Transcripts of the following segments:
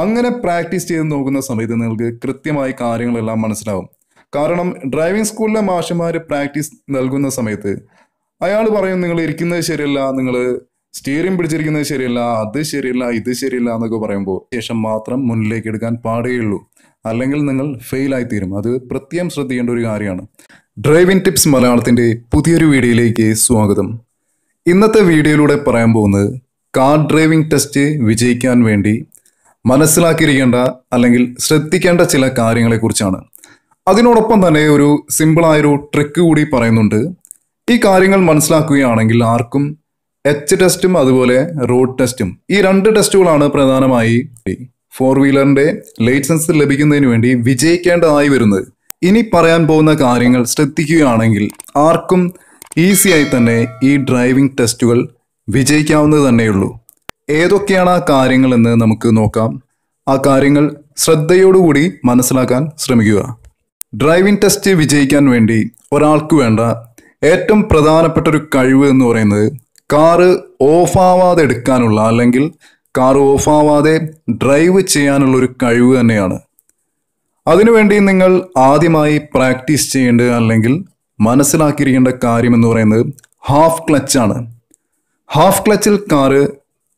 അങ്ങനെ പ്രാക്ടീസ് ചെയ്ത് നോക്കുന്ന സമയത്ത് നിങ്ങൾക്ക് കൃത്യമായി കാര്യങ്ങളെല്ലാം മനസ്സിലാവും. കാരണം ഡ്രൈവിംഗ് സ്കൂളിലെ മാഷന്മാർ പ്രാക്ടീസ് നൽകുന്ന സമയത്ത് അയാൾ പറയും, നിങ്ങൾ ഇരിക്കുന്നത് ശരിയല്ല, നിങ്ങൾ സ്റ്റിയറിംഗ് പിടിച്ചിരിക്കുന്നത് ശരിയല്ല, അത് ശരിയല്ല, ഇത് ശരിയല്ല എന്നൊക്കെ പറയുമ്പോൾ ശേഷം മാത്രം മുന്നിലേക്ക് എടുക്കാൻ പാടുകയുള്ളൂ. അല്ലെങ്കിൽ നിങ്ങൾ ഫെയിലായിത്തീരും. അത് പ്രത്യേകം ശ്രദ്ധിക്കേണ്ട ഒരു കാര്യമാണ്. ഡ്രൈവിംഗ് ടിപ്സ് മലയാളത്തിൻ്റെ പുതിയൊരു വീഡിയോയിലേക്ക് സ്വാഗതം. ഇന്നത്തെ വീഡിയോയിലൂടെ പറയാൻ പോകുന്നത് കാർ ഡ്രൈവിംഗ് ടെസ്റ്റ് വിജയിക്കാൻ വേണ്ടി മനസ്സിലാക്കിയിരിക്കേണ്ട അല്ലെങ്കിൽ ശ്രദ്ധിക്കേണ്ട ചില കാര്യങ്ങളെക്കുറിച്ചാണ്. അതിനോടൊപ്പം തന്നെ ഒരു സിമ്പിളായൊരു ട്രിക്ക് കൂടി പറയുന്നുണ്ട്. ഈ കാര്യങ്ങൾ മനസ്സിലാക്കുകയാണെങ്കിൽ ആർക്കും എച്ച് ടെസ്റ്റും അതുപോലെ റോഡ് ടെസ്റ്റും, ഈ രണ്ട് ടെസ്റ്റുകളാണ് പ്രധാനമായി ഫോർ വീലറിൻ്റെ ലൈസൻസ് ലഭിക്കുന്നതിന് വേണ്ടി വിജയിക്കേണ്ടതായി വരുന്നത്. ഇനി പറയാൻ പോകുന്ന കാര്യങ്ങൾ ശ്രദ്ധിക്കുകയാണെങ്കിൽ ആർക്കും ഈസിയായി തന്നെ ഈ ഡ്രൈവിംഗ് ടെസ്റ്റുകൾ വിജയിക്കാവുന്നത് തന്നെയുള്ളൂ. ഏതൊക്കെയാണ് ആ കാര്യങ്ങളെന്ന് നമുക്ക് നോക്കാം. ആ കാര്യങ്ങൾ ശ്രദ്ധയോടുകൂടി മനസ്സിലാക്കാൻ ശ്രമിക്കുക. ഡ്രൈവിംഗ് ടെസ്റ്റ് വിജയിക്കാൻ വേണ്ടി ഒരാൾക്ക് വേണ്ട ഏറ്റവും പ്രധാനപ്പെട്ട ഒരു കഴിവ് എന്ന് പറയുന്നത് കാറ് ഓഫാവാതെ എടുക്കാനുള്ള അല്ലെങ്കിൽ കാറ് ഓഫാവാതെ ഡ്രൈവ് ചെയ്യാനുള്ള ഒരു കഴിവ് തന്നെയാണ്. അതിനുവേണ്ടി നിങ്ങൾ ആദ്യമായി പ്രാക്ടീസ് ചെയ്യേണ്ട അല്ലെങ്കിൽ മനസ്സിലാക്കിയിരിക്കേണ്ട കാര്യം എന്ന് പറയുന്നത് ഹാഫ് ക്ലച്ചാണ്. ഹാഫ് ക്ലച്ചിൽ കാറ്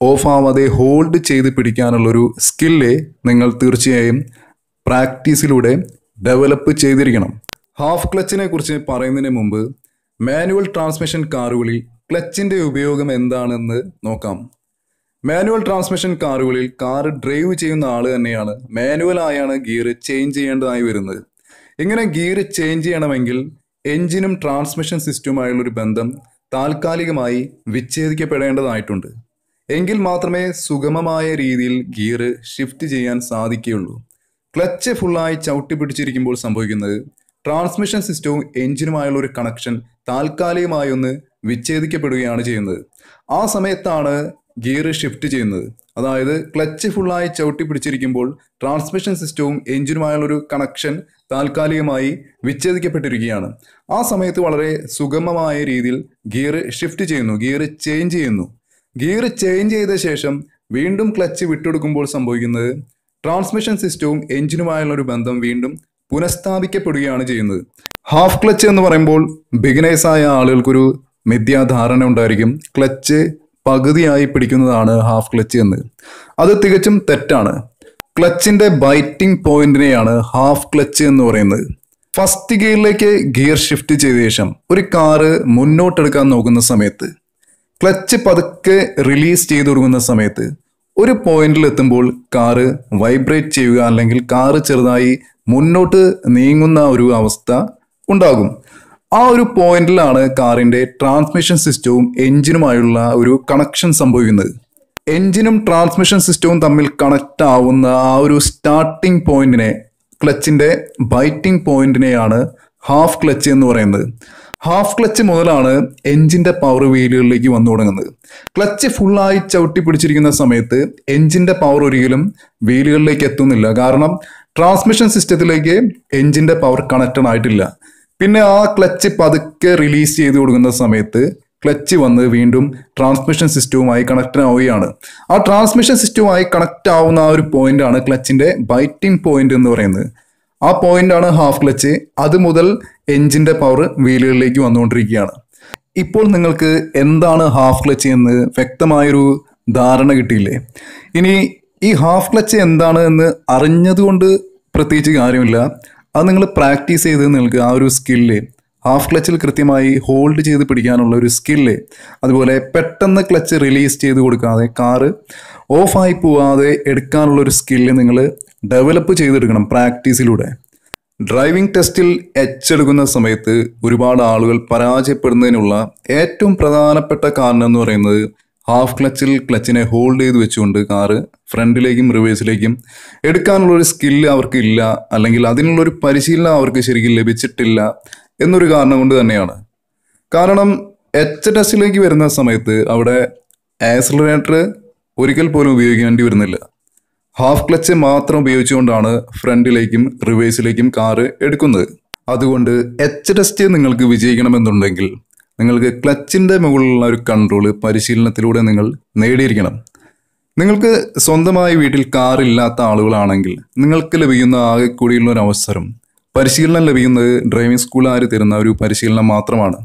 ഓഫാവാതെ ഹോൾഡ് ചെയ്ത് പിടിക്കാനുള്ളൊരു സ്കില്ല് നിങ്ങൾ തീർച്ചയായും പ്രാക്ടീസിലൂടെ ഡെവലപ്പ് ചെയ്തിരിക്കണം. ഹാഫ് ക്ലച്ചിനെ കുറിച്ച് പറയുന്നതിന് മുമ്പ് മാനുവൽ ട്രാൻസ്മിഷൻ കാറുകളിൽ ക്ലച്ചിൻ്റെ ഉപയോഗം എന്താണെന്ന് നോക്കാം. മാനുവൽ ട്രാൻസ്മിഷൻ കാറുകളിൽ കാറ് ഡ്രൈവ് ചെയ്യുന്ന ആൾ തന്നെയാണ് മാനുവലായാണ് ഗിയർ ചേഞ്ച് ചെയ്യേണ്ടതായി വരുന്നത്. ഇങ്ങനെ ഗിയർ ചേഞ്ച് ചെയ്യണമെങ്കിൽ എൻജിനും ട്രാൻസ്മിഷൻ സിസ്റ്റവുമായുള്ളൊരു ബന്ധം താൽക്കാലികമായി വിച്ഛേദിക്കപ്പെടേണ്ടതായിട്ടുണ്ട്. എങ്കിൽ മാത്രമേ സുഗമമായ രീതിയിൽ ഗിയർ ഷിഫ്റ്റ് ചെയ്യാൻ സാധിക്കുകയുള്ളൂ. ക്ലച്ച് ഫുള്ളായി ചവിട്ടി പിടിച്ചിരിക്കുമ്പോൾ സംഭവിക്കുന്നത് ട്രാൻസ്മിഷൻ സിസ്റ്റവും എൻജിനുമായുള്ള ഒരു കണക്ഷൻ താൽക്കാലികമായി ഒന്ന് വിച്ഛേദിക്കപ്പെടുകയാണ് ചെയ്യുന്നത്. ആ സമയത്താണ് ഗിയർ ഷിഫ്റ്റ് ചെയ്യുന്നത്. അതായത് ക്ലച്ച് ഫുള്ളായി ചവിട്ടി പിടിച്ചിരിക്കുമ്പോൾ ട്രാൻസ്മിഷൻ സിസ്റ്റവും എൻജിനുമായുള്ളൊരു കണക്ഷൻ താൽക്കാലികമായി വിച്ഛേദിക്കപ്പെട്ടിരിക്കുകയാണ്. ആ സമയത്ത് വളരെ സുഗമമായ രീതിയിൽ ഗിയർ ഷിഫ്റ്റ് ചെയ്യുന്നു, ഗിയർ ചേഞ്ച് ചെയ്യുന്നു. ഗിയർ ചേഞ്ച് ചെയ്ത ശേഷം വീണ്ടും ക്ലച്ച് വിട്ടെടുക്കുമ്പോൾ സംഭവിക്കുന്നത് ട്രാൻസ്മിഷൻ സിസ്റ്റവും എൻജിനുമായുള്ളൊരു ബന്ധം വീണ്ടും പുനഃസ്ഥാപിക്കപ്പെടുകയാണ് ചെയ്യുന്നത്. ഹാഫ് ക്ലച്ച് എന്ന് പറയുമ്പോൾ ബിഗിനേഴ്സായ ആളുകൾക്കൊരു മിഥ്യാധാരണ ഉണ്ടായിരിക്കും, ക്ലച്ച് പകുതിയായി പിടിക്കുന്നതാണ് ഹാഫ് ക്ലച്ച് എന്ന്. അത് തികച്ചും തെറ്റാണ്. ക്ലച്ചിൻ്റെ ബൈറ്റിംഗ് പോയിന്റിനെയാണ് ഹാഫ് ക്ലച്ച് എന്ന് പറയുന്നത്. ഫസ്റ്റ് ഗിയറിലേക്ക് ഗിയർ ഷിഫ്റ്റ് ചെയ്ത ശേഷം ഒരു കാറ് മുന്നോട്ടെടുക്കാൻ നോക്കുന്ന സമയത്ത് ക്ലച്ച് പതുക്കെ റിലീസ് ചെയ്ത് കൊടുക്കുന്ന സമയത്ത് ഒരു പോയിന്റിലെത്തുമ്പോൾ കാറ് വൈബ്രേറ്റ് ചെയ്യുക അല്ലെങ്കിൽ കാറ് ചെറുതായി മുന്നോട്ട് നീങ്ങുന്ന ഒരു അവസ്ഥ ഉണ്ടാകും. ആ ഒരു പോയിന്റിലാണ് കാറിൻ്റെ ട്രാൻസ്മിഷൻ സിസ്റ്റവും എൻജിനുമായുള്ള ഒരു കണക്ഷൻ സംഭവിക്കുന്നത്. എൻജിനും ട്രാൻസ്മിഷൻ സിസ്റ്റവും തമ്മിൽ കണക്റ്റ് ആവുന്ന ആ ഒരു സ്റ്റാർട്ടിംഗ് പോയിന്റിനെ, ക്ലച്ചിൻ്റെ ബൈറ്റിംഗ് പോയിന്റിനെയാണ് ഹാഫ് ക്ലച്ച് എന്ന് പറയുന്നത്. ഹാഫ് ക്ലച്ച് മുതലാണ് എൻജിൻ്റെ പവർ വീലുകളിലേക്ക് വന്നു തുടങ്ങുന്നത്. ക്ലച്ച് ഫുള്ളായി ചവിട്ടി പിടിച്ചിരിക്കുന്ന സമയത്ത് എൻജിൻ്റെ പവർ ഒരിക്കലും വീലുകളിലേക്ക് എത്തുന്നില്ല. കാരണം ട്രാൻസ്മിഷൻ സിസ്റ്റത്തിലേക്ക് എൻജിൻ്റെ പവർ കണക്റ്റഡ് ആയിട്ടില്ല. പിന്നെ ആ ക്ലച്ച് പതുക്കെ റിലീസ് ചെയ്ത് കൊടുക്കുന്ന സമയത്ത് ക്ലച്ച് വന്ന് വീണ്ടും ട്രാൻസ്മിഷൻ സിസ്റ്റവുമായി കണക്റ്റ് ആവുകയാണ്. ആ ട്രാൻസ്മിഷൻ സിസ്റ്റവുമായി കണക്റ്റ് ആവുന്ന ആ ഒരു പോയിന്റാണ് ക്ലച്ചിൻ്റെ ബൈറ്റിംഗ് പോയിന്റ് എന്ന് പറയുന്നത്. ആ പോയിന്റാണ് ഹാഫ് ക്ലച്ച്. അത് മുതൽ എൻജിൻ്റെ പവർ വീലുകളിലേക്ക് വന്നുകൊണ്ടിരിക്കുകയാണ്. ഇപ്പോൾ നിങ്ങൾക്ക് എന്താണ് ഹാഫ് ക്ലച്ച് എന്ന് വ്യക്തമായൊരു ധാരണ കിട്ടിയില്ലേ? ഇനി ഈ ഹാഫ് ക്ലച്ച് എന്താണ് എന്ന് അറിഞ്ഞതുകൊണ്ട് പ്രത്യേകിച്ച് കാര്യമില്ല. അത് നിങ്ങൾ പ്രാക്ടീസ് ചെയ്ത് നിങ്ങൾക്ക് ആ ഒരു സ്കില്ല്, ഹാഫ് ക്ലച്ചിൽ കൃത്യമായി ഹോൾഡ് ചെയ്ത് പിടിക്കാനുള്ള ഒരു സ്കില്ല്, അതുപോലെ പെട്ടെന്ന് ക്ലച്ച് റിലീസ് ചെയ്ത് കൊടുക്കാതെ കാറ് ഓഫായി പോവാതെ എടുക്കാനുള്ളൊരു സ്കില്ല് നിങ്ങൾ ഡെവലപ്പ് ചെയ്തെടുക്കണം പ്രാക്ടീസിലൂടെ. ഡ്രൈവിംഗ് ടെസ്റ്റിൽ എച്ച് എടുക്കുന്ന സമയത്ത് ഒരുപാട് ആളുകൾ പരാജയപ്പെടുന്നതിനുള്ള ഏറ്റവും പ്രധാനപ്പെട്ട കാരണം എന്ന് പറയുന്നത് ഹാഫ് ക്ലച്ചിൽ ക്ലച്ചിനെ ഹോൾഡ് ചെയ്ത് വെച്ചുകൊണ്ട് കാറ് ഫ്രണ്ടിലേക്കും റിവേഴ്സിലേക്കും എടുക്കാനുള്ളൊരു സ്കില്ല് അവർക്കില്ല, അല്ലെങ്കിൽ അതിനുള്ളൊരു പരിശീലനം അവർക്ക് ശരിക്കും ലഭിച്ചിട്ടില്ല എന്നൊരു കാരണം കൊണ്ട് തന്നെയാണ്. കാരണം എച്ച് ടെസ്റ്റിലേക്ക് വരുന്ന സമയത്ത് അവിടെ ആക്സിലറേറ്റർ ഒരിക്കൽ പോലും ഉപയോഗിക്കേണ്ടി വരുന്നില്ല. ഹാഫ് ക്ലച്ച് മാത്രം ഉപയോഗിച്ചുകൊണ്ടാണ് ഫ്രണ്ടിലേക്കും റിവേഴ്സിലേക്കും കാറ് എടുക്കുന്നത്. അതുകൊണ്ട് എച്ച് ടെസ്റ്റ് നിങ്ങൾക്ക് വിജയിക്കണമെന്നുണ്ടെങ്കിൽ നിങ്ങൾക്ക് ക്ലച്ചിൻ്റെ മുകളിലുള്ള ഒരു കൺട്രോൾ പരിശീലനത്തിലൂടെ നിങ്ങൾ നേടിയിരിക്കണം. നിങ്ങൾക്ക് സ്വന്തമായി വീട്ടിൽ കാറില്ലാത്ത ആളുകളാണെങ്കിൽ നിങ്ങൾക്ക് ലഭിക്കുന്ന ആകെക്കൂടിയുള്ള അവസരം പരിശീലനം ലഭിക്കുന്നത് ഡ്രൈവിംഗ് സ്കൂളുകാർ തരുന്ന ഒരു പരിശീലനം മാത്രമാണ്.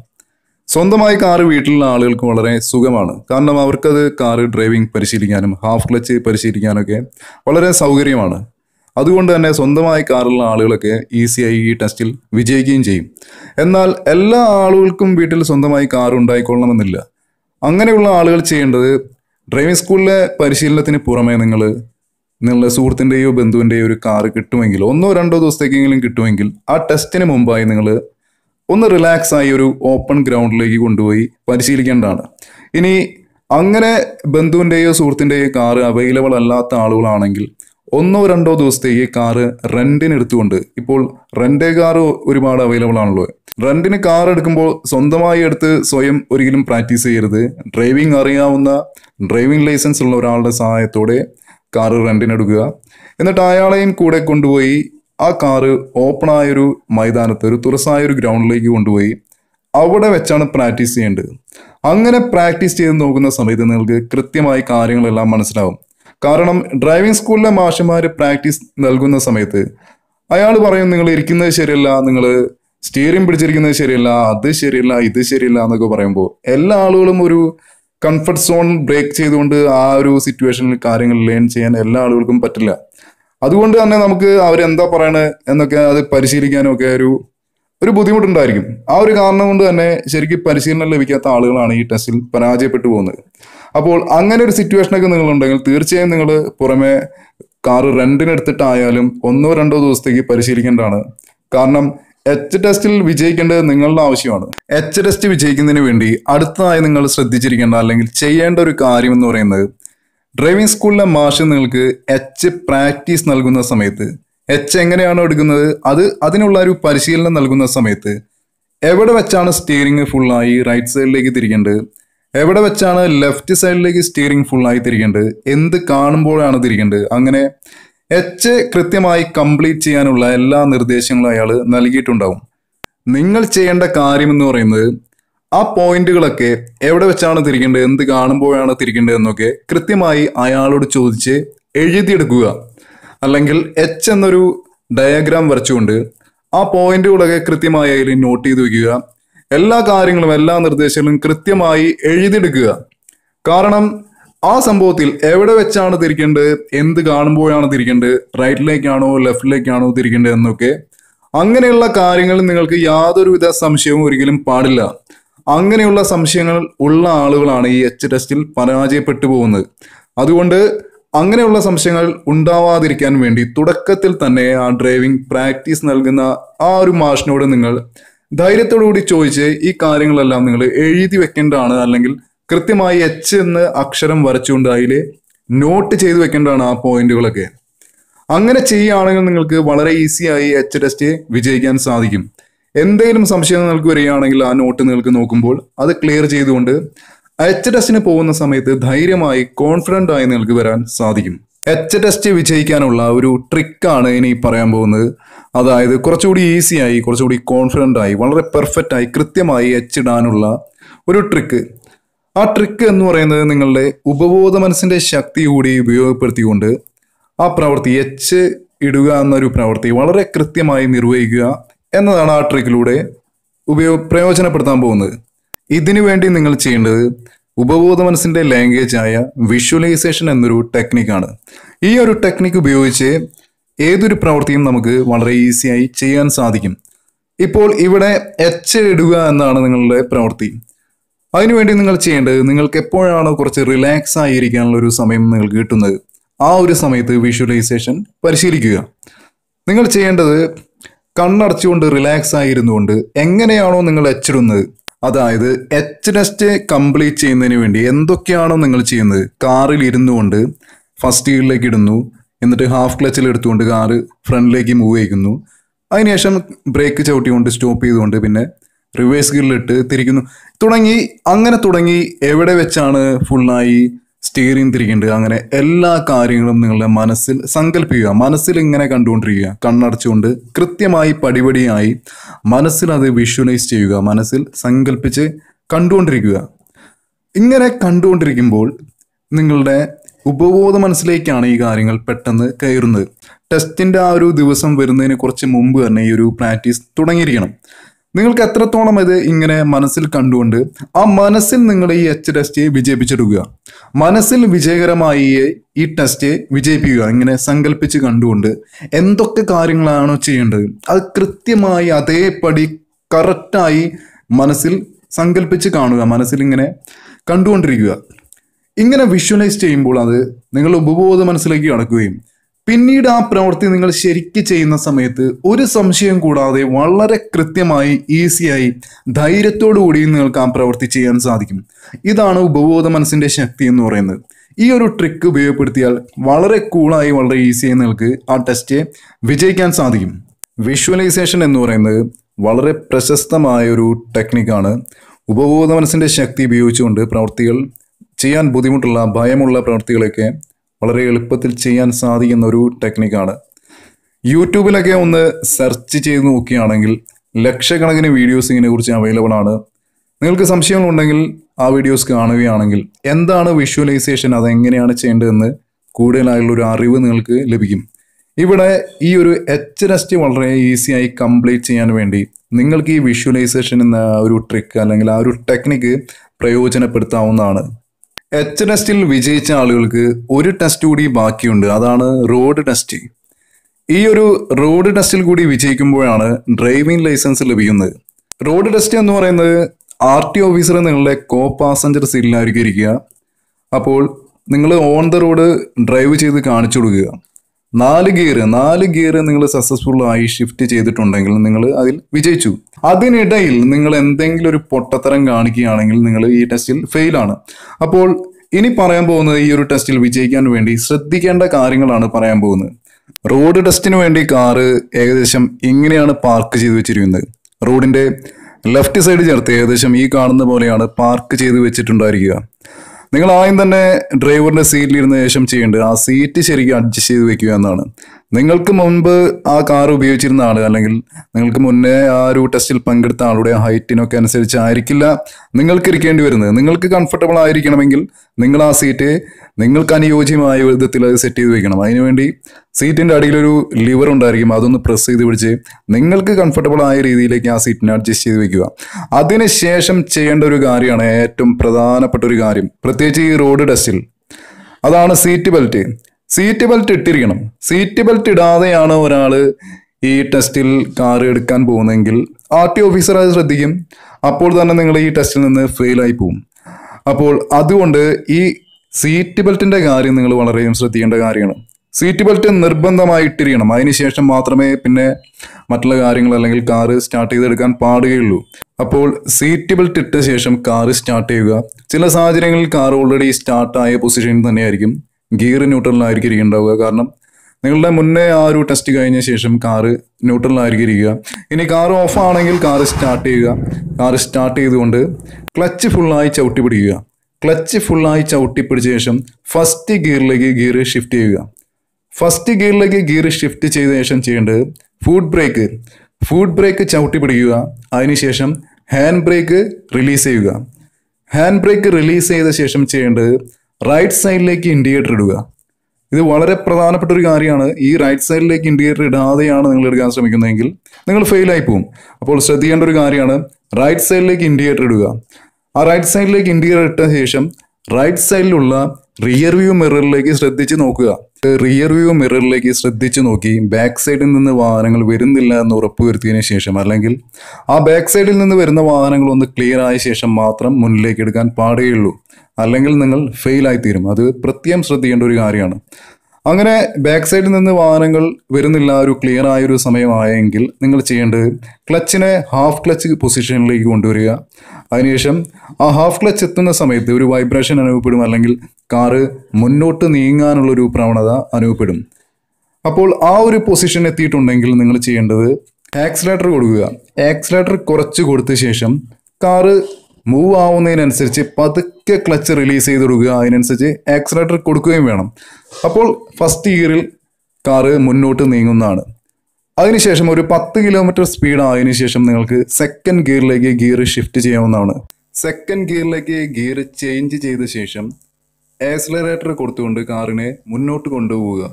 സ്വന്തമായി കാറ് വീട്ടിലുള്ള ആളുകൾക്ക് വളരെ സുഖമാണ്. കാരണം അവർക്കത് കാറ് ഡ്രൈവിംഗ് പരിശീലിക്കാനും ഹാഫ് ക്ലച്ച് പരിശീലിക്കാനൊക്കെ വളരെ സൗകര്യമാണ്. അതുകൊണ്ട് തന്നെ സ്വന്തമായി കാറുള്ള ആളുകളൊക്കെ ഈസിയായി ഈ ടെസ്റ്റിൽ വിജയിക്കുകയും ചെയ്യും. എന്നാൽ എല്ലാ ആളുകൾക്കും വീട്ടിൽ സ്വന്തമായി കാർ ഉണ്ടായിക്കൊള്ളണമെന്നില്ല. അങ്ങനെയുള്ള ആളുകൾ ചെയ്യേണ്ടത് ഡ്രൈവിംഗ് സ്കൂളിലെ പരിശീലനത്തിന് പുറമേ നിങ്ങളുടെ സുഹൃത്തിൻ്റെയോ ബന്ധുവിൻ്റെയോ ഒരു കാറ് കിട്ടുമെങ്കിൽ, ഒന്നോ രണ്ടോ ദിവസത്തേക്കെങ്കിലും കിട്ടുമെങ്കിൽ, ആ ടെസ്റ്റിന് മുമ്പായി നിങ്ങൾ ഒന്ന് റിലാക്സായി ഒരു ഓപ്പൺ ഗ്രൗണ്ടിലേക്ക് കൊണ്ടുപോയി പരിശീലിക്കേണ്ടതാണ്. ഇനി അങ്ങനെ ബന്ധുവിൻ്റെയോ സുഹൃത്തിൻ്റെയോ കാറ് അവൈലബിൾ അല്ലാത്ത ആളുകളാണെങ്കിൽ ഒന്നോ രണ്ടോ ദിവസത്തേക്ക് കാറ് റെൻറ്റിനെടുത്തുകൊണ്ട്, ഇപ്പോൾ റെൻ്റ് കാറ് ഒരുപാട് അവൈലബിൾ ആണല്ലോ, റെൻറ്റിന് കാർ എടുക്കുമ്പോൾ സ്വന്തമായി എടുത്ത് സ്വയം ഒരിക്കലും പ്രാക്ടീസ് ചെയ്യരുത്. ഡ്രൈവിംഗ് അറിയാവുന്ന, ഡ്രൈവിംഗ് ലൈസൻസ് ഉള്ള ഒരാളുടെ സഹായത്തോടെ കാറ് റെൻറ്റിനെടുക്കുക. എന്നിട്ട് അയാളെയും കൂടെ കൊണ്ടുപോയി ആ കാറ് ഓപ്പണായൊരു മൈതാനത്ത്, ഒരു തുറസായൊരു ഗ്രൗണ്ടിലേക്ക് കൊണ്ടുപോയി അവിടെ വെച്ചാണ് പ്രാക്ടീസ് ചെയ്യേണ്ടത്. അങ്ങനെ പ്രാക്ടീസ് ചെയ്ത് നോക്കുന്ന സമയത്ത് നിങ്ങൾക്ക് കൃത്യമായി കാര്യങ്ങളെല്ലാം മനസ്സിലാവും. കാരണം ഡ്രൈവിംഗ് സ്കൂളിലെ മാഷന്മാർ പ്രാക്ടീസ് നൽകുന്ന സമയത്ത് അയാൾ പറയും, നിങ്ങൾ ഇരിക്കുന്നത് ശരിയല്ല, നിങ്ങൾ സ്റ്റിയറിംഗ് പിടിച്ചിരിക്കുന്നത് ശരിയല്ല, അത് ശരിയല്ല, ഇത് ശരിയല്ല എന്നൊക്കെ പറയുമ്പോൾ എല്ലാ ആളുകളും ഒരു കംഫർട്ട് സോൺ ബ്രേക്ക് ചെയ്തുകൊണ്ട് ആ ഒരു സിറ്റുവേഷനിൽ കാര്യങ്ങൾ ലേൺ ചെയ്യാൻ എല്ലാ ആളുകൾക്കും പറ്റില്ല. അതുകൊണ്ട് തന്നെ നമുക്ക് അവരെന്താ പറയണത് എന്നൊക്കെ അത് പരിശീലിക്കാനൊക്കെ ഒരു ബുദ്ധിമുട്ടുണ്ടായിരിക്കും. ആ ഒരു കാരണം കൊണ്ട് തന്നെ ശരിക്കും പരിശീലനം ലഭിക്കാത്ത ആളുകളാണ് ഈ ടെസ്റ്റിൽ പരാജയപ്പെട്ടു പോകുന്നത്. അപ്പോൾ അങ്ങനെ ഒരു സിറ്റുവേഷനൊക്കെ നിങ്ങളുണ്ടെങ്കിൽ തീർച്ചയായും നിങ്ങൾ പുറമെ കാറ് റെൻറ്റിനെടുത്തിട്ടായാലും ഒന്നോ രണ്ടോ ദിവസത്തേക്ക് പരിശീലിക്കേണ്ടതാണ്. കാരണം എച്ച് ടെസ്റ്റിൽ വിജയിക്കേണ്ടത് നിങ്ങളുടെ ആവശ്യമാണ്. എച്ച് ടെസ്റ്റ് വിജയിക്കുന്നതിന് വേണ്ടി അടുത്തതായി നിങ്ങൾ ശ്രദ്ധിച്ചിരിക്കേണ്ട അല്ലെങ്കിൽ ചെയ്യേണ്ട ഒരു കാര്യം എന്ന് പറയുന്നത്, ഡ്രൈവിംഗ് സ്കൂളിലെ മാഷ് നിങ്ങൾക്ക് എച്ച് പ്രാക്ടീസ് നൽകുന്ന സമയത്ത്, എച്ച് എങ്ങനെയാണോ എടുക്കുന്നത് അത് അതിനുള്ള ഒരു പരിശീലനം നൽകുന്ന സമയത്ത് എവിടെ വെച്ചാണ് സ്റ്റിയറിംഗ് ഫുള്ളായി റൈറ്റ് സൈഡിലേക്ക് തിരിക്കേണ്ടത്, എവിടെ വെച്ചാണ് ലെഫ്റ്റ് സൈഡിലേക്ക് സ്റ്റിയറിംഗ് ഫുള്ളായി തിരിക്കേണ്ടത്, എന്ത് കാണുമ്പോഴാണ് തിരിക്കേണ്ടത്, അങ്ങനെ എച്ച് കൃത്യമായി കംപ്ലീറ്റ് ചെയ്യാനുള്ള എല്ലാ നിർദ്ദേശങ്ങളും അയാൾ നൽകിയിട്ടുണ്ടാവും. നിങ്ങൾ ചെയ്യേണ്ട കാര്യം എന്ന് പറയുന്നത് ആ പോയിന്റുകളൊക്കെ എവിടെ വെച്ചാണ് തിരിക്കേണ്ടത്, എന്ത് കാണുമ്പോഴാണ് തിരിക്കേണ്ടത് എന്നൊക്കെ കൃത്യമായി അയാളോട് ചോദിച്ച് എഴുതിയെടുക്കുക. അല്ലെങ്കിൽ എച്ച് എന്നൊരു ഡയഗ്രാം വരച്ചുകൊണ്ട് ആ പോയിന്റുകളൊക്കെ കൃത്യമായി അതിൽ നോട്ട് ചെയ്ത് വയ്ക്കുക. എല്ലാ കാര്യങ്ങളും എല്ലാ നിർദ്ദേശങ്ങളും കൃത്യമായി എഴുതിയെടുക്കുക. കാരണം ആ സംഭവത്തിൽ എവിടെ വെച്ചാണ് തിരിക്കേണ്ടത്, എന്ത് കാണുമ്പോഴാണ് തിരിക്കേണ്ടത്, റൈറ്റിലേക്കാണോ ലെഫ്റ്റിലേക്കാണോ തിരിക്കേണ്ടത് എന്നൊക്കെ അങ്ങനെയുള്ള കാര്യങ്ങൾ നിങ്ങൾക്ക് യാതൊരുവിധ സംശയവും ഒരിക്കലും പാടില്ല. അങ്ങനെയുള്ള സംശയങ്ങൾ ഉള്ള ആളുകളാണ് ഈ എച്ച് ടെസ്റ്റിൽ പരാജയപ്പെട്ടു പോകുന്നത്. അതുകൊണ്ട് അങ്ങനെയുള്ള സംശയങ്ങൾ ഉണ്ടാവാതിരിക്കാൻ വേണ്ടി തുടക്കത്തിൽ തന്നെ ആ ഡ്രൈവിംഗ് പ്രാക്ടീസ് നൽകുന്ന ആ ഒരു മാഷിനോട് നിങ്ങൾ ധൈര്യത്തോടുകൂടി ചോദിച്ച് ഈ കാര്യങ്ങളെല്ലാം നിങ്ങൾ എഴുതി വെക്കേണ്ടതാണ്. അല്ലെങ്കിൽ കൃത്യമായി എച്ച് എന്ന് അക്ഷരം വരച്ചുകൊണ്ട് അതിൽ നോട്ട് ചെയ്ത് വെക്കേണ്ടതാണ് ആ പോയിന്റുകളൊക്കെ. അങ്ങനെ ചെയ്യുകയാണെങ്കിൽ നിങ്ങൾക്ക് വളരെ ഈസിയായി എച്ച് ടെസ്റ്റ് വിജയിക്കാൻ സാധിക്കും. എന്തെങ്കിലും സംശയം നിങ്ങൾക്ക് വരികയാണെങ്കിൽ ആ നോട്ട് നിങ്ങൾക്ക് നോക്കുമ്പോൾ അത് ക്ലിയർ ചെയ്തുകൊണ്ട് എച്ച് ടെസ്റ്റിന് പോകുന്ന സമയത്ത് ധൈര്യമായി കോൺഫിഡൻ്റ് ആയി നിങ്ങൾക്ക് വരാൻ സാധിക്കും. എച്ച് ടെസ്റ്റ് വിജയിക്കാനുള്ള ഒരു ട്രിക്കാണ് ഇനി പറയാൻ പോകുന്നത്. അതായത് കുറച്ചുകൂടി ഈസിയായി, കുറച്ചുകൂടി കോൺഫിഡൻ്റ് ആയി, വളരെ പെർഫെക്റ്റായി കൃത്യമായി എച്ച് ഇടാനുള്ള ഒരു ട്രിക്ക്. ആ ട്രിക്ക് എന്ന് പറയുന്നത് നിങ്ങളുടെ ഉപബോധ മനസ്സിൻ്റെ ശക്തി കൂടി ഉപയോഗപ്പെടുത്തിക്കൊണ്ട് ആ പ്രവൃത്തി, എച്ച് ഇടുക എന്നൊരു പ്രവൃത്തി വളരെ കൃത്യമായി നിർവഹിക്കുക എന്നതാണ് ആ ട്രിക്കിലൂടെ പ്രയോജനപ്പെടുത്താൻ പോകുന്നത്. ഇതിനു വേണ്ടി നിങ്ങൾ ചെയ്യേണ്ടത് ഉപബോധ മനസ്സിൻ്റെ ലാംഗ്വേജായ വിഷ്വലൈസേഷൻ എന്നൊരു ടെക്നിക്കാണ്. ഈ ഒരു ടെക്നിക്ക് ഉപയോഗിച്ച് ഏതൊരു പ്രവൃത്തിയും നമുക്ക് വളരെ ഈസിയായി ചെയ്യാൻ സാധിക്കും. ഇപ്പോൾ ഇവിടെ എച്ച് ഇടുക എന്നാണ് നിങ്ങളുടെ പ്രവൃത്തി. അതിനുവേണ്ടി നിങ്ങൾ ചെയ്യേണ്ടത്, നിങ്ങൾക്ക് എപ്പോഴാണോ കുറച്ച് റിലാക്സ് ആയിരിക്കാനുള്ള ഒരു സമയം നിങ്ങൾക്ക് കിട്ടുന്നത്, ആ ഒരു സമയത്ത് വിഷ്വലൈസേഷൻ പരിശീലിക്കുക. നിങ്ങൾ ചെയ്യേണ്ടത് കണ്ണടച്ചുകൊണ്ട് റിലാക്സ് ആയിരുന്നുകൊണ്ട് എങ്ങനെയാണോ നിങ്ങൾ എച്ച് ഇടുന്നത്, അതായത് എച്ച് ടെസ്റ്റ് കംപ്ലീറ്റ് ചെയ്യുന്നതിന് വേണ്ടി എന്തൊക്കെയാണോ നിങ്ങൾ ചെയ്യുന്നത്, കാറിൽ ഇരുന്നു കൊണ്ട് ഫസ്റ്റ് ഗിയറിലേക്ക് ഇടുന്നു, എന്നിട്ട് ഹാഫ് ക്ലച്ചിൽ എടുത്തുകൊണ്ട് കാറ് ഫ്രണ്ടിലേക്ക് മൂവ് ചെയ്യിക്കുന്നു, അതിനുശേഷം ബ്രേക്ക് ചവിട്ടിക്കൊണ്ട് സ്റ്റോപ്പ് ചെയ്തുകൊണ്ട് പിന്നെ റിവേഴ്സ് ഗിയറിലിട്ട് തിരിക്കുന്നു, അങ്ങനെ തുടങ്ങി എവിടെ വെച്ചാണ് ഫുള്ളായി സ്റ്റിയറിംഗ് തിരിക്കേണ്ടത്, അങ്ങനെ എല്ലാ കാര്യങ്ങളും നിങ്ങളുടെ മനസ്സിൽ സങ്കല്പിക്കുക. മനസ്സിൽ ഇങ്ങനെ കണ്ടുകൊണ്ടിരിക്കുക, കണ്ണടച്ചുകൊണ്ട് കൃത്യമായി പടിപടിയായി മനസ്സിൽ അത് വിഷ്വലൈസ് ചെയ്യുക, മനസ്സിൽ സങ്കല്പിച്ച് കണ്ടുകൊണ്ടിരിക്കുക. ഇങ്ങനെ കണ്ടുകൊണ്ടിരിക്കുമ്പോൾ നിങ്ങളുടെ ഉപബോധ മനസ്സിലേക്കാണ് ഈ കാര്യങ്ങൾ പെട്ടെന്ന് കയറുന്നത്. ടെസ്റ്റിൻ്റെ ആ ഒരു ദിവസം വരുന്നതിന് കുറച്ച് മുമ്പ് തന്നെ ഈ ഒരു പ്രാക്ടീസ് തുടങ്ങിയിരിക്കണം. നിങ്ങൾക്ക് എത്രത്തോളം ഇത് ഇങ്ങനെ മനസ്സിൽ കണ്ടുകൊണ്ട് ആ മനസ്സിൽ നിങ്ങൾ ഈ ടെസ്റ്റ് വിജയിപ്പിച്ചെടുക്കുക, മനസ്സിൽ വിജയകരമായി ഈ ടെസ്റ്റ് വിജയിപ്പിക്കുക. ഇങ്ങനെ സങ്കല്പിച്ച് കണ്ടുകൊണ്ട് എന്തൊക്കെ കാര്യങ്ങളാണോ ചെയ്യേണ്ടത് അത് കൃത്യമായി അതേപടി കറക്റ്റായി മനസ്സിൽ സങ്കല്പിച്ച് കാണുക, മനസ്സിൽ ഇങ്ങനെ കണ്ടുകൊണ്ടിരിക്കുക. ഇങ്ങനെ വിഷ്വലൈസ് ചെയ്യുമ്പോൾ അത് നിങ്ങൾ ഉപബോധ മനസ്സിലേക്ക് കടക്കുകയും പിന്നീട് ആ പ്രവൃത്തി നിങ്ങൾ ശരിക്ക് ചെയ്യുന്ന സമയത്ത് ഒരു സംശയം കൂടാതെ വളരെ കൃത്യമായി ഈസിയായി ധൈര്യത്തോടു കൂടിയും നിങ്ങൾക്ക് ആ പ്രവൃത്തി ചെയ്യാൻ സാധിക്കും. ഇതാണ് ഉപബോധ മനസ്സിൻ്റെ ശക്തി എന്ന് പറയുന്നത്. ഈ ഒരു ട്രിക്ക് ഉപയോഗപ്പെടുത്തിയാൽ വളരെ കൂളായി വളരെ ഈസിയായി നിങ്ങൾക്ക് ആ ടെസ്റ്റ് വിജയിക്കാൻ സാധിക്കും. വിഷ്വലൈസേഷൻ എന്ന് പറയുന്നത് വളരെ പ്രശസ്തമായ ഒരു ടെക്നിക്കാണ്. ഉപബോധ മനസ്സിൻ്റെ ശക്തി ഉപയോഗിച്ചുകൊണ്ട് പ്രവൃത്തികൾ ചെയ്യാൻ ബുദ്ധിമുട്ടുള്ള ഭയമുള്ള പ്രവൃത്തികളൊക്കെ വളരെ എളുപ്പത്തിൽ ചെയ്യാൻ സാധിക്കുന്ന ഒരു ടെക്നിക്കാണ്. യൂട്യൂബിലൊക്കെ ഒന്ന് സെർച്ച് ചെയ്ത് നോക്കുകയാണെങ്കിൽ ലക്ഷക്കണക്കിന് വീഡിയോസ് ഇതിനെക്കുറിച്ച് അവൈലബിൾ ആണ്. നിങ്ങൾക്ക് സംശയങ്ങളുണ്ടെങ്കിൽ ആ വീഡിയോസ് കാണുകയാണെങ്കിൽ എന്താണ് വിഷ്വലൈസേഷൻ, അതെങ്ങനെയാണ് ചെയ്യേണ്ടതെന്ന് കൂടുതലായുള്ളൊരു അറിവ് നിങ്ങൾക്ക് ലഭിക്കും. ഇവിടെ ഈ ഒരു ടെസ്റ്റ് വളരെ ഈസിയായി കംപ്ലീറ്റ് ചെയ്യാൻ വേണ്ടി നിങ്ങൾക്ക് ഈ വിഷ്വലൈസേഷൻ എന്ന ഒരു ട്രിക്ക് അല്ലെങ്കിൽ ആ ഒരു ടെക്നിക്ക് പ്രയോജനപ്പെടുത്താവുന്നതാണ്. ടെസ്റ്റിൽ വിജയിച്ച ആളുകൾക്ക് ഒരു ടെസ്റ്റ് കൂടി ബാക്കിയുണ്ട്, അതാണ് റോഡ് ടെസ്റ്റ്. ഈ ഒരു റോഡ് ടെസ്റ്റിൽ കൂടി വിജയിക്കുമ്പോഴാണ് ഡ്രൈവിംഗ് ലൈസൻസ് ലഭിക്കുന്നത്. റോഡ് ടെസ്റ്റ് എന്ന് പറയുന്നത് ആർ ടി ഓഫീസർ നിങ്ങളുടെ കോ പാസഞ്ചർ സീറ്റിലായിരിക്കും ഇരിക്കുക. അപ്പോൾ നിങ്ങൾ ഓൺ ദ റോഡ് ഡ്രൈവ് ചെയ്ത് കാണിച്ചു കൊടുക്കുക. നാല് ഗിയർ നിങ്ങൾ സക്സസ്ഫുൾ ആയി ഷിഫ്റ്റ് ചെയ്തിട്ടുണ്ടെങ്കിൽ നിങ്ങൾ അതിൽ വിജയിച്ചു. അതിനിടയിൽ നിങ്ങൾ എന്തെങ്കിലും ഒരു പൊട്ടത്തരം കാണിക്കുകയാണെങ്കിൽ നിങ്ങൾ ഈ ടെസ്റ്റിൽ ഫെയിലാണ്. അപ്പോൾ ഇനി പറയാൻ പോകുന്നത് ഈ ഒരു ടെസ്റ്റിൽ വിജയിക്കാൻ വേണ്ടി ശ്രദ്ധിക്കേണ്ട കാര്യങ്ങളാണ് പറയാൻ പോകുന്നത്. റോഡ് ടെസ്റ്റിന് വേണ്ടി കാറ് ഏകദേശം ഇങ്ങനെയാണ് പാർക്ക് ചെയ്ത് വെച്ചിരിക്കുന്നത്. റോഡിൻ്റെ ലെഫ്റ്റ് സൈഡ് ചേർത്ത് ഏകദേശം ഈ കാണുന്ന പോലെയാണ് പാർക്ക് ചെയ്ത് വെച്ചിട്ടുണ്ടായിരിക്കുക. നിങ്ങൾ ആദ്യം തന്നെ ഡ്രൈവറിൻ്റെ സീറ്റിലിരുന്ന ശേഷം ചെയ്യേണ്ടത് ആ സീറ്റ് ശരിക്കും അഡ്ജസ്റ്റ് ചെയ്ത് വെക്കുക എന്നാണ്. നിങ്ങൾക്ക് മുൻപ് ആ കാർ ഉപയോഗിച്ചിരുന്ന ആൾ അല്ലെങ്കിൽ നിങ്ങൾക്ക് മുന്നേ ആ ഒരു ടെസ്റ്റിൽ പങ്കെടുത്ത ആളുടെ ഹൈറ്റിനൊക്കെ അനുസരിച്ചായിരിക്കില്ല നിങ്ങൾക്ക് ഇരിക്കേണ്ടി വരുന്നത്. നിങ്ങൾക്ക് കംഫർട്ടബിൾ ആയിരിക്കണമെങ്കിൽ നിങ്ങൾ ആ സീറ്റ് നിങ്ങൾക്ക് അനുയോജ്യമായ വിധത്തിൽ അത് സെറ്റ് ചെയ്ത് വെക്കണം. അതിനുവേണ്ടി സീറ്റിൻ്റെ അടിയിലൊരു ലിവർ ഉണ്ടായിരിക്കും, അതൊന്ന് പ്രസ് ചെയ്ത് പിടിച്ച് നിങ്ങൾക്ക് കംഫർട്ടബിൾ ആയ രീതിയിലേക്ക് ആ സീറ്റിനെ അഡ്ജസ്റ്റ് ചെയ്ത് വെക്കുക. അതിനുശേഷം ചെയ്യേണ്ട ഒരു കാര്യമാണ് ഏറ്റവും പ്രധാനപ്പെട്ട ഒരു കാര്യം, പ്രത്യേകിച്ച് ഈ റോഡ് ടെസ്റ്റിൽ, അതാണ് സീറ്റ് ബെൽറ്റ് ഇട്ടിരിക്കണം. സീറ്റ് ബെൽറ്റ് ഇടാതെയാണ് ഒരാൾ ഈ ടെസ്റ്റിൽ കാർ എടുക്കാൻ പോകുന്നതെങ്കിൽ ആർ ടി ഓഫീസർ അത് ശ്രദ്ധിക്കും. അപ്പോൾ തന്നെ നിങ്ങൾ ഈ ടെസ്റ്റിൽ നിന്ന് ഫെയിലായി പോകും. അപ്പോൾ അതുകൊണ്ട് ഈ സീറ്റ് ബെൽറ്റിൻ്റെ കാര്യം നിങ്ങൾ വളരെയും ശ്രദ്ധിക്കേണ്ട കാര്യമാണ്. സീറ്റ് ബെൽറ്റ് നിർബന്ധമായി ഇട്ടിരിക്കണം. അതിനുശേഷം മാത്രമേ പിന്നെ മറ്റുള്ള കാര്യങ്ങൾ അല്ലെങ്കിൽ കാറ് സ്റ്റാർട്ട് ചെയ്തെടുക്കാൻ പാടുകയുള്ളൂ. അപ്പോൾ സീറ്റ് ബെൽറ്റ് ഇട്ട ശേഷം കാറ് സ്റ്റാർട്ട് ചെയ്യുക. ചില സാഹചര്യങ്ങളിൽ കാർ ഓൾറെഡി സ്റ്റാർട്ടായ പൊസിഷനിൽ തന്നെയായിരിക്കും, ഗിയർ ന്യൂട്രലിലായിരിക്കും ഇരിക്കുന്നുണ്ടാവുക. കാരണം നിങ്ങളുടെ മുന്നേ ആ ഒരു ടെസ്റ്റ് കഴിഞ്ഞ ശേഷം കാറ് ന്യൂട്രലിലായിരിക്കും ഇരിക്കുക. ഇനി കാർ ഓഫാണെങ്കിൽ കാറ് സ്റ്റാർട്ട് ചെയ്തുകൊണ്ട് ക്ലച്ച് ഫുള്ളായി ചവിട്ടി പിടിക്കുക. ക്ലച്ച് ഫുള്ളായി ചവിട്ടി പിടിച്ച ശേഷം ഫസ്റ്റ് ഗിയറിലേക്ക് ഗിയർ ഷിഫ്റ്റ് ചെയ്ത ശേഷം ചെയ്യേണ്ടത് ഫുഡ് ബ്രേക്ക് ചവിട്ടി പിടിക്കുക. അതിനുശേഷം ഹാൻഡ് ബ്രേക്ക് റിലീസ് ചെയ്ത ശേഷം ചെയ്യേണ്ടത് റൈറ്റ് സൈഡിലേക്ക് ഇൻഡിക്കേറ്റർ ഇടുക. ഇത് വളരെ പ്രധാനപ്പെട്ട ഒരു കാര്യമാണ്. ഈ റൈറ്റ് സൈഡിലേക്ക് ഇൻഡിക്കേറ്റർ ഇടാതെയാണ് നിങ്ങൾ എടുക്കാൻ ശ്രമിക്കുന്നതെങ്കിൽ നിങ്ങൾ ഫെയിലായി പോകും. അപ്പോൾ ശ്രദ്ധിക്കേണ്ട ഒരു കാര്യമാണ് റൈറ്റ് സൈഡിലേക്ക് ഇൻഡിക്കേറ്റർ ഇടുക. ആ റൈറ്റ് സൈഡിലേക്ക് ഇൻഡിക്കേറ്റർ ഇട്ട ശേഷം റൈറ്റ് സൈഡിലുള്ള റിയർ വ്യൂ മിററിലേക്ക് ശ്രദ്ധിച്ച് നോക്കി ബാക്ക് സൈഡിൽ നിന്ന് വാഹനങ്ങൾ വരുന്നില്ല എന്ന് ഉറപ്പുവരുത്തിയതിനു ശേഷം അല്ലെങ്കിൽ ആ ബാക്ക് സൈഡിൽ നിന്ന് വരുന്ന വാഹനങ്ങൾ ഒന്ന് ക്ലിയർ ആയ ശേഷം മാത്രം മുന്നിലേക്ക് എടുക്കാൻ പാടുകയുള്ളൂ. അല്ലെങ്കിൽ നിങ്ങൾ ഫെയിലായിത്തീരും. അത് പ്രത്യേകം ശ്രദ്ധിക്കേണ്ട ഒരു കാര്യമാണ്. അങ്ങനെ ബാക്ക് സൈഡിൽ നിന്ന് വാഹനങ്ങൾ വരുന്നില്ല, ഒരു ക്ലിയർ ആയൊരു സമയമായെങ്കിൽ നിങ്ങൾ ചെയ്യേണ്ടത് ക്ലച്ചിനെ ഹാഫ് ക്ലച്ച് പൊസിഷനിലേക്ക് കൊണ്ടുവരിക. അതിനുശേഷം ആ ഹാഫ് ക്ലച്ച് എത്തുന്ന സമയത്ത് ഒരു വൈബ്രേഷൻ അനുഭവപ്പെടും, അല്ലെങ്കിൽ കാറ് മുന്നോട്ട് നീങ്ങാനുള്ളൊരു പ്രവണത അനുഭവപ്പെടും. അപ്പോൾ ആ ഒരു പൊസിഷൻ എത്തിയിട്ടുണ്ടെങ്കിൽ നിങ്ങൾ ചെയ്യേണ്ടത് ആക്സിലേറ്റർ കൊടുക്കുക. ആക്സിലേറ്റർ കുറച്ച് കൊടുത്ത ശേഷം കാറ് മൂവ് ആവുന്നതിനനുസരിച്ച് പതുക്കെ ക്ലച്ച് റിലീസ് ചെയ്ത് കൊടുക്കുക. അതിനനുസരിച്ച് ആക്സിലേറ്റർ കൊടുക്കുകയും വേണം. അപ്പോൾ ഫസ്റ്റ് ഗിയറിൽ കാറ് മുന്നോട്ട് നീങ്ങുന്നതാണ്. അതിനുശേഷം ഒരു 10 കിലോമീറ്റർ സ്പീഡ് ആയതിനു ശേഷം നിങ്ങൾക്ക് ഗിയർ ഷിഫ്റ്റ് ചെയ്യാവുന്നതാണ്. സെക്കൻഡ് ഗിയറിലേക്ക് ഗിയർ ചേഞ്ച് ചെയ്ത ശേഷം ആക്സിലറേറ്റർ കൊടുത്തുകൊണ്ട് കാറിനെ മുന്നോട്ട് കൊണ്ടുപോവുക.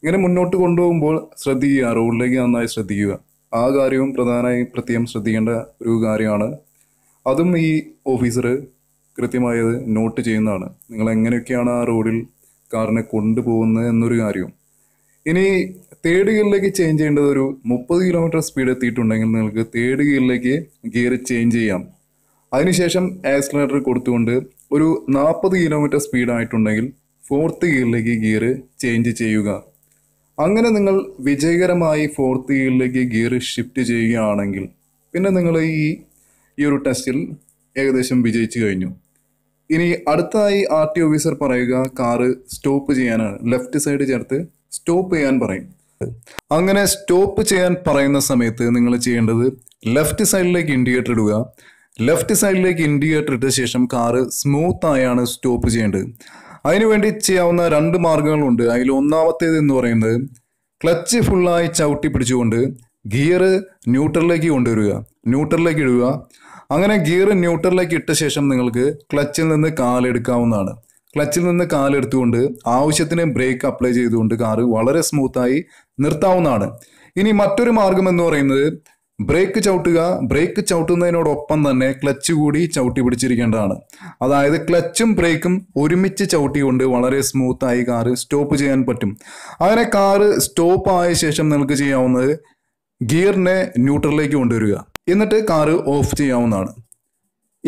ഇങ്ങനെ മുന്നോട്ട് കൊണ്ടുപോകുമ്പോൾ ശ്രദ്ധിക്കുക, റോഡിലേക്ക് നന്നായി ശ്രദ്ധിക്കുക. ആ കാര്യവും പ്രധാനമായും പ്രത്യേകം ശ്രദ്ധിക്കേണ്ട ഒരു കാര്യമാണ്. അതും ഈ ഓഫീസർ കൃത്യമായത് നോട്ട് ചെയ്യുന്നതാണ്, നിങ്ങൾ എങ്ങനെയൊക്കെയാണ് ആ റോഡിൽ കാറിനെ കൊണ്ടുപോകുന്നത് എന്നൊരു കാര്യവും. ഇനി തേർഡ് ഗിയറിലേക്ക് ചേഞ്ച് ചെയ്യേണ്ടത്, ഒരു 30 കിലോമീറ്റർ സ്പീഡ് എത്തിയിട്ടുണ്ടെങ്കിൽ നിങ്ങൾക്ക് തേർഡ് ഗിയറിലേക്ക് ഗിയർ ചേഞ്ച് ചെയ്യാം. അതിനുശേഷം ആക്സിലറേറ്റർ കൊടുത്തുകൊണ്ട് ഒരു 40 കിലോമീറ്റർ സ്പീഡായിട്ടുണ്ടെങ്കിൽ ഫോർത്ത് ഗിയറിലേക്ക് ഗിയർ ചേഞ്ച് ചെയ്യുക. അങ്ങനെ നിങ്ങൾ വിജയകരമായി ഫോർത്ത് ഗിയറിലേക്ക് ഗിയർ ഷിഫ്റ്റ് ചെയ്യുകയാണെങ്കിൽ പിന്നെ നിങ്ങൾ ഈ ഒരു ടെസ്റ്റിൽ ഏകദേശം വിജയിച്ചു കഴിഞ്ഞു. ഇനി അടുത്തായി RT ഓഫീസർ പറയുക കാറ് സ്റ്റോപ്പ് ചെയ്യാനാണ്, ലെഫ്റ്റ് സൈഡ് ചേർത്ത് സ്റ്റോപ്പ് ചെയ്യാൻ പറയും. അങ്ങനെ സ്റ്റോപ്പ് ചെയ്യാൻ പറയുന്ന സമയത്ത് നിങ്ങൾ ചെയ്യേണ്ടത് ലെഫ്റ്റ് സൈഡിലേക്ക് ഇൻഡിക്കേറ്റർ ഇടുക. ലെഫ്റ്റ് സൈഡിലേക്ക് ഇൻഡിക്കേറ്റർ ഇട്ട ശേഷം കാറ് സ്മൂത്തായാണ് സ്റ്റോപ്പ് ചെയ്യേണ്ടത്. അതിനുവേണ്ടി ചെയ്യാവുന്ന രണ്ട് മാർഗങ്ങളുണ്ട്. അതിൽ ഒന്നാമത്തേത് എന്ന് പറയുന്നത് ക്ലച്ച് ഫുള്ളായി ചവിട്ടി പിടിച്ചുകൊണ്ട് ഗിയർ ന്യൂട്രലിലേക്ക് കൊണ്ടുവരിക, ന്യൂട്രലിലേക്ക് ഇടുക. അങ്ങനെ ഗിയർ ന്യൂട്രലിലേക്ക് ഇട്ട ശേഷം നിങ്ങൾക്ക് ക്ലച്ചിൽ നിന്ന് കാലെടുക്കാവുന്നതാണ്. ക്ലച്ചിൽ നിന്ന് കാലെടുത്തുകൊണ്ട് ആവശ്യത്തിന് ബ്രേക്ക് അപ്ലൈ ചെയ്തുകൊണ്ട് കാറ് വളരെ സ്മൂത്തായി നിർത്താവുന്നതാണ്. ഇനി മറ്റൊരു മാർഗം എന്ന് പറയുന്നത് ബ്രേക്ക് ചവിട്ടുക. ബ്രേക്ക് ചവിട്ടുന്നതിനോടൊപ്പം തന്നെ ക്ലച്ച് കൂടി ചവിട്ടി പിടിച്ചിരിക്കേണ്ടതാണ്. അതായത് ക്ലച്ചും ബ്രേക്കും ഒരുമിച്ച് ചവിട്ടിക്കൊണ്ട് വളരെ സ്മൂത്തായി കാറ് സ്റ്റോപ്പ് ചെയ്യാൻ പറ്റും. അങ്ങനെ കാറ് സ്റ്റോപ്പ് ആയ ശേഷം നിങ്ങൾക്ക് ചെയ്യാവുന്നത് ഗിയറിനെ ന്യൂട്രലിലേക്ക് കൊണ്ടുവരിക, എന്നിട്ട് കാറ് ഓഫ് ചെയ്യാവുന്നതാണ്.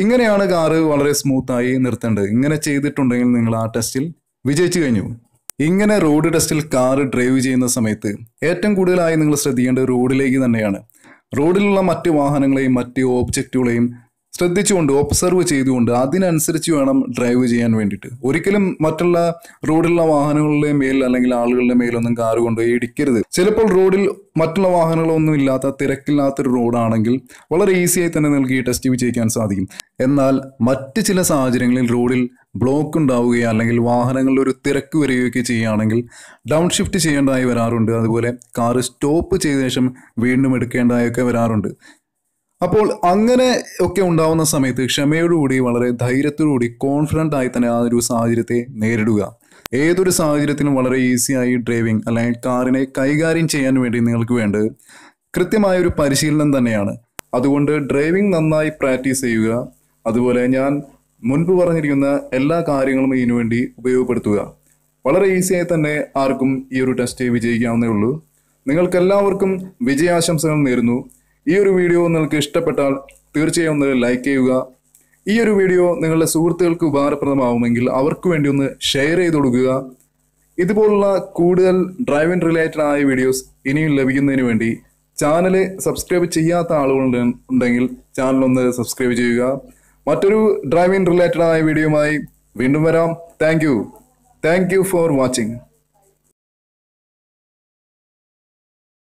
ഇങ്ങനെയാണ് കാറ് വളരെ സ്മൂത്തായി നിർത്തേണ്ടത്. ഇങ്ങനെ ചെയ്തിട്ടുണ്ടെങ്കിൽ നിങ്ങൾ ആ ടെസ്റ്റിൽ വിജയിച്ചു കഴിഞ്ഞു. ഇങ്ങനെ റോഡ് ടെസ്റ്റിൽ കാറ് ഡ്രൈവ് ചെയ്യുന്ന സമയത്ത് ഏറ്റവും കൂടുതലായി നിങ്ങൾ ശ്രദ്ധിക്കേണ്ടത് റോഡിലേക്ക് തന്നെയാണ്. റോഡിലുള്ള മറ്റ് വാഹനങ്ങളെയും മറ്റ് ഓബ്ജക്റ്റുകളെയും ശ്രദ്ധിച്ചുകൊണ്ട് ഒബ്സർവ് ചെയ്തുകൊണ്ട് അതിനനുസരിച്ച് വേണം ഡ്രൈവ് ചെയ്യാൻ വേണ്ടിയിട്ട്. ഒരിക്കലും മറ്റുള്ള റോഡിലുള്ള വാഹനങ്ങളുടെ മേൽ അല്ലെങ്കിൽ ആളുകളുടെ മേലൊന്നും കാറ് കൊണ്ടുപോയി ഇടിക്കരുത്. ചിലപ്പോൾ റോഡിൽ മറ്റുള്ള വാഹനങ്ങളൊന്നും ഇല്ലാത്ത തിരക്കില്ലാത്തൊരു റോഡാണെങ്കിൽ വളരെ ഈസിയായി തന്നെ നിങ്ങൾക്ക് ഈ ടെസ്റ്റ് വിജയിക്കാൻ സാധിക്കും. എന്നാൽ മറ്റ് ചില സാഹചര്യങ്ങളിൽ റോഡിൽ ബ്ലോക്ക് ഉണ്ടാവുകയോ അല്ലെങ്കിൽ വാഹനങ്ങളിൽ ഒരു തിരക്ക് വരികയൊക്കെ ചെയ്യുകയാണെങ്കിൽ ഡൗൺ ഷിഫ്റ്റ് ചെയ്യേണ്ടതായി വരാറുണ്ട്. അതുപോലെ കാറ് സ്റ്റോപ്പ് ചെയ്ത ശേഷം വീണ്ടും എടുക്കേണ്ടതായൊക്കെ വരാറുണ്ട്. അപ്പോൾ അങ്ങനെ ഒക്കെ ഉണ്ടാവുന്ന സമയത്ത് ക്ഷമയോടുകൂടി വളരെ ധൈര്യത്തോടുകൂടി കോൺഫിഡൻ്റ് ആയി തന്നെ ആ ഒരു സാഹചര്യത്തെ നേരിടുക. ഏതൊരു സാഹചര്യത്തിനും വളരെ ഈസിയായി ഡ്രൈവിംഗ് അല്ലെങ്കിൽ കാറിനെ കൈകാര്യം ചെയ്യാൻ വേണ്ടി നിങ്ങൾക്ക് വേണ്ടത് കൃത്യമായൊരു പരിശീലനം തന്നെയാണ്. അതുകൊണ്ട് ഡ്രൈവിംഗ് നന്നായി പ്രാക്ടീസ് ചെയ്യുക. അതുപോലെ ഞാൻ മുൻപ് പറഞ്ഞിരിക്കുന്ന എല്ലാ കാര്യങ്ങളും ഇതിനുവേണ്ടി ഉപയോഗപ്പെടുത്തുക. വളരെ ഈസിയായി തന്നെ ആർക്കും ഈ ഒരു ടെസ്റ്റ് വിജയിക്കാവുന്നേ ഉള്ളൂ. നിങ്ങൾക്കെല്ലാവർക്കും വിജയാശംസകൾ നേരുന്നു. ഈ ഒരു വീഡിയോ നിങ്ങൾക്ക് ഇഷ്ടപ്പെട്ടാൽ തീർച്ചയായും ഒന്ന് ലൈക്ക് ചെയ്യുക. ഈ ഒരു വീഡിയോ നിങ്ങളുടെ സുഹൃത്തുക്കൾക്ക് ഉപകാരപ്രദമാവുമെങ്കിൽ അവർക്ക് വേണ്ടി ഒന്ന് ഷെയർ ചെയ്ത് കൊടുക്കുക. ഇതുപോലുള്ള കൂടുതൽ ഡ്രൈവിംഗ് റിലേറ്റഡ് ആയ വീഡിയോസ് ഇനിയും ലഭിക്കുന്നതിന് വേണ്ടി ചാനൽ സബ്സ്ക്രൈബ് ചെയ്യാത്ത ആളുകളുണ്ടെങ്കിൽ ചാനലൊന്ന് സബ്സ്ക്രൈബ് ചെയ്യുക. മറ്റൊരു ഡ്രൈവിംഗ് റിലേറ്റഡ് ആയ വീഡിയോയുമായി വീണ്ടും വരാം. Thank you for watching.